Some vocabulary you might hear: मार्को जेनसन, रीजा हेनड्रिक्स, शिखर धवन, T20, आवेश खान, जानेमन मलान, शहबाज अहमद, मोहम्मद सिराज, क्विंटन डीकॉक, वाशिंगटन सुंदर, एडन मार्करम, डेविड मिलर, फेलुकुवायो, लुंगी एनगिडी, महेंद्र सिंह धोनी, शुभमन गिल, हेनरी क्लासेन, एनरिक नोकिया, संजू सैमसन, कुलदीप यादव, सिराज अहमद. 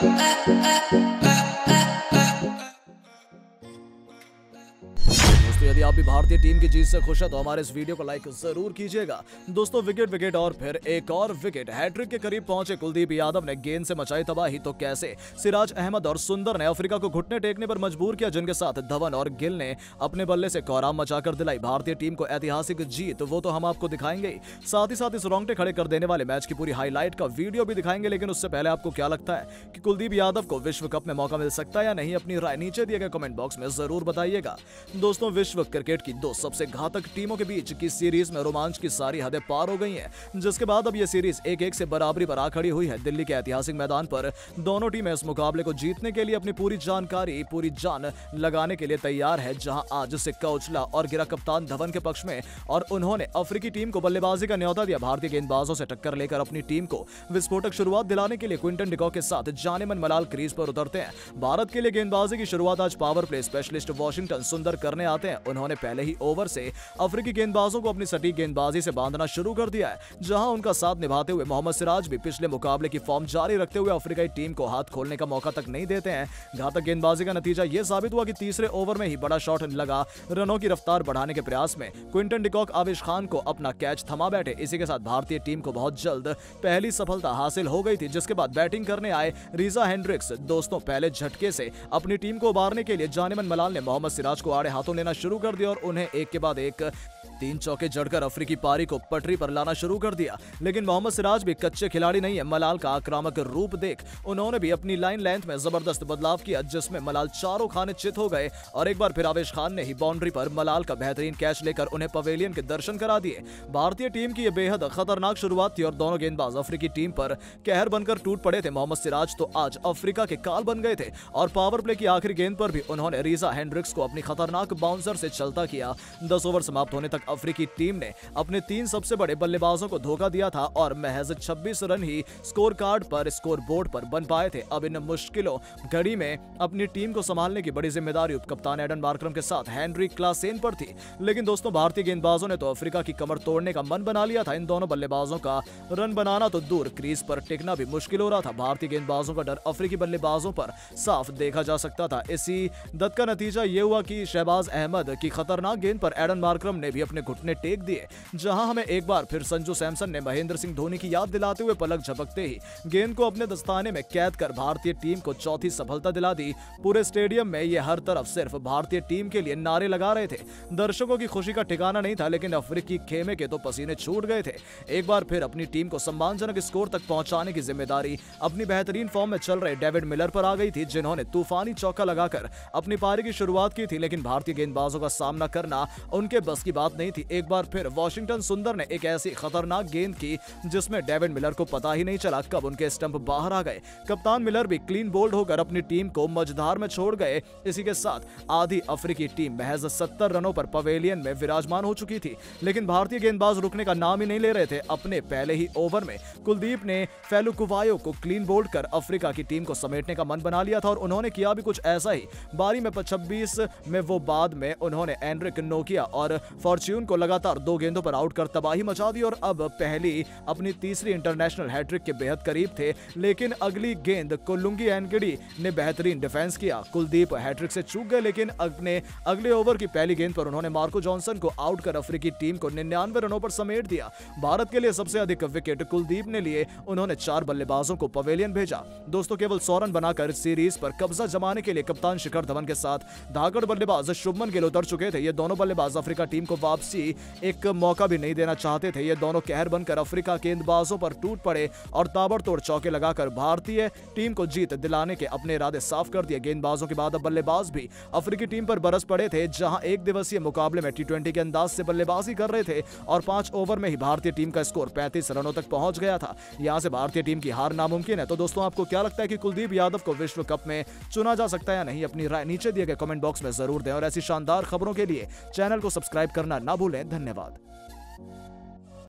दोस्तों, यदि आप भी भारतीय टीम की जीत से खुश है तो हमारे इस वीडियो को लाइक जरूर कीजिएगा। दोस्तों, विकेट और फिर एक और विकेट, हैट्रिक के करीब पहुंचे कुलदीप यादव ने गेंद से मचाई तबाही तो कैसे सिराज अहमद और सुंदर ने अफ्रीका को घुटने टेकने पर मजबूर किया, जिनके साथ धवन और गिल ने अपने बल्ले से कोहराम मचाकर दिलाई भारतीय टीम को ऐतिहासिक जीत। वो तो हम आपको दिखाएंगे, साथ ही साथ इस रोंगटे खड़े कर देने वाले मैच की पूरी हाईलाइट का वीडियो भी दिखाएंगे। लेकिन उससे पहले आपको क्या लगता है कि कुलदीप यादव को विश्व कप में मौका मिल सकता है या नहीं? अपनी राय नीचे दिए गए कमेंट बॉक्स में जरूर बताइएगा। दोस्तों, विश्व क्रिकेट की दो सबसे घातक टीमों के बीच की सीरीज में रोमांच की सारी हदें पार हो गई हैं, जिसके बाद अब यह सीरीज 1-1 से बराबरी पर आ खड़ी हुई है। दिल्ली के ऐतिहासिक मैदान पर दोनों टीमें इस मुकाबले को जीतने के लिए अपनी पूरी जान लगाने के लिए तैयार है, जहां आज सिक्का उछला और गिरा कप्तान धवन के पक्ष में और उन्होंने अफ्रीकी टीम को बल्लेबाजी का न्यौता दिया। भारतीय गेंदबाजों से टक्कर लेकर अपनी टीम को विस्फोटक शुरुआत दिलाने के लिए क्विंटन डीकॉक के साथ जानेमन मलान क्रीज पर उतरते हैं। भारत के लिए गेंदबाजी की शुरुआत आज पावर प्ले स्पेशलिस्ट वाशिंगटन सुंदर करने आते हैं। उन्होंने पहले ही ओवर से अफ्रीकी गेंदबाजों को अपनी सटीक गेंदबाजी से बांधना शुरू कर दिया है, जहां उनका साथ निभाते हुए मोहम्मद सिराज भी पिछले मुकाबले की फॉर्म जारी रखते हुए अफ्रीकाई टीम को हाथ खोलने का मौका तक नहीं देते हैं। घातक गेंदबाजी का नतीजा यह साबित हुआ कि तीसरे ओवर में ही बड़ा शॉट लगा रनों की रफ्तार बढ़ाने के प्रयास में क्विंटन डीकॉक आवेश खान को अपना कैच थमा बैठे। इसी के साथ भारतीय टीम को बहुत जल्द पहली सफलता हासिल हो गई थी, जिसके बाद बैटिंग करने आए रीजा हेनड्रिक्स दोस्तों पहले झटके से अपनी टीम को उबारने के लिए जानेमन मलान ने मोहम्मद सिराज को आड़े हाथों लेना शुरू कर दिया और उन्हें एक के बाद एक 3 चौके जड़कर अफ्रीकी पारी को पटरी पर लाना शुरू कर दिया। लेकिन मोहम्मद सिराज भी कच्चे खिलाड़ी नहीं है। मलाल का आक्रामक रूप देख उन्होंने भी अपनी लाइन लेंथ में जबरदस्त बदलाव किया, जिसमें मलाल चारों खाने चित हो गए और एक बार फिर आवेश खान ने ही बाउंड्री पर मलाल का बेहतरीन कैच लेकर उन्हें पवेलियन के दर्शन करा दिए। भारतीय टीम की यह बेहद खतरनाक शुरुआत थी और दोनों गेंदबाज अफ्रीकी टीम पर कहर बनकर टूट पड़े थे। मोहम्मद सिराज तो आज अफ्रीका के काल बन गए थे और पावर प्ले की आखिरी गेंद पर भी उन्होंने रीजा हेनड्रिक्स को अपनी खतरनाक बाउंसर से चलता किया। 10 ओवर समाप्त होने तक अफ्रीकी टीम ने अपने 3 सबसे बड़े बल्लेबाजों को धोखा दिया था और महज 26 रन ही स्कोर बोर्ड पर बन पाए थे। अब इन मुश्किलों घड़ी में अपनी टीम को संभालने की बड़ी जिम्मेदारी उपकप्तान एडन मार्करम के साथ हेनरी क्लासेन पर थी। लेकिन दोस्तों, भारतीय गेंदबाजों ने तो अफ्रीका की कमर तोड़ने का मन बना लिया था। इन दोनों बल्लेबाजों का रन बनाना तो दूर, क्रीज पर टिकना भी मुश्किल हो रहा था। भारतीय गेंदबाजों का डर अफ्रीकी बल्लेबाजों पर साफ देखा जा सकता था। इसी दत का नतीजा यह हुआ कि शहबाज अहमद की खतरनाक गेंद पर एडन मार्करम ने भी अपने घुटने टेक दिए, जहां हमें एक बार फिर संजू सैमसन ने महेंद्र सिंह धोनी की याद दिलाते हुए पलक झपकते ही गेंद को अपने दस्ताने में कैद कर भारतीय टीम को चौथी सफलता दिला दी। पूरे स्टेडियम में ये हर तरफ सिर्फ भारतीय टीम के लिए नारे लगा रहे थे। दर्शकों की खुशी का ठिकाना नहीं था, लेकिन अफ्रीकी खेमे के तो पसीने छूट गए थे। एक बार फिर अपनी टीम को सम्मानजनक स्कोर तक पहुंचाने की जिम्मेदारी अपनी बेहतरीन फॉर्म में चल रहे डेविड मिलर पर आ गई थी, जिन्होंने तूफानी चौका लगाकर अपनी पारी की शुरुआत की थी। लेकिन भारतीय गेंदबाजों का सामना करना उनके बस की बात नहीं थी। एक बार फिर वाशिंगटन सुंदर ने एक ऐसी खतरनाक गेंद की जिसमें डेविड मिलर को पता ही नहीं चला कब उनके स्टंप बाहर आ गए। कप्तान मिलर भी क्लीन बोल्ड होकर अपनी टीम को मझधार में छोड़ गए। इसी के साथ आधी अफ्रीकी टीम महज 70 रनों पर पवेलियन में विराजमान हो चुकी थी, लेकिन भारतीय गेंदबाज रुकने का नाम ही नहीं ले रहे थे। अपने पहले ही ओवर में कुलदीप ने फेलुकुवायो को क्लीन बोल्ड कर अफ्रीका की टीम को समेटने का मन बना लिया था और उन्होंने किया भी कुछ ऐसा ही। बारी में 26 में वो बाद में उन्होंने एनरिक नोकिया और फॉर्च्यून को लगातार 2 गेंदों पर आउट कर तबाही मचा दी और अब पहली अपनी तीसरी इंटरनेशनल हैट्रिक के बेहद करीब थे। लेकिन अगली गेंद को लुंगी एनगिडी ने बेहतरीन डिफेंस किया। कुलदीप हैट्रिक से चूक गए, लेकिन अपने अगले ओवर की पहली गेंद पर उन्होंने मार्को जेनसन को आउट कर अफ्रीकी टीम को 99 रनों पर समेट दिया। भारत के लिए सबसे अधिक विकेट कुलदीप ने लिए, उन्होंने 4 बल्लेबाजों को पवेलियन भेजा। दोस्तों, केवल 100 रन बनाकर सीरीज पर कब्जा जमाने के लिए कप्तान शिखर धवन के साथ धाकड़ बल्लेबाज शुभमन गिल उतर चुके थे। ये दोनों बल्लेबाज अफ्रीका टीम को वापसी एक मौका भी नहीं देना चाहते थे। ये दोनों कहर बनकर अफ्रीका गेंदबाजों पर टूट पड़े और ताबड़तोड़ चौके लगाकर भारतीय टीम को जीत दिलाने के अपने इरादे साफ कर दिए। गेंदबाजों के बाद अब बल्लेबाज भी अफ्रीकी टीम पर बरस पड़े थे, जहां एक दिवसीय मुकाबले में T20 के अंदाज से बल्लेबाजी कर रहे थे और 5 ओवर में ही भारतीय टीम का स्कोर 35 रनों तक पहुंच गया था। यहां से भारतीय टीम की हार नामुमकिन है। तो दोस्तों, आपको क्या लगता है कि कुलदीप यादव को विश्व कप में चुना जा सकता है या नहीं? अपनी राय नीचे दिए गए कमेंट बॉक्स में जरूर दें और ऐसी शानदार खबरों के लिए चैनल को सब्सक्राइब करना ना भूलें। धन्यवाद।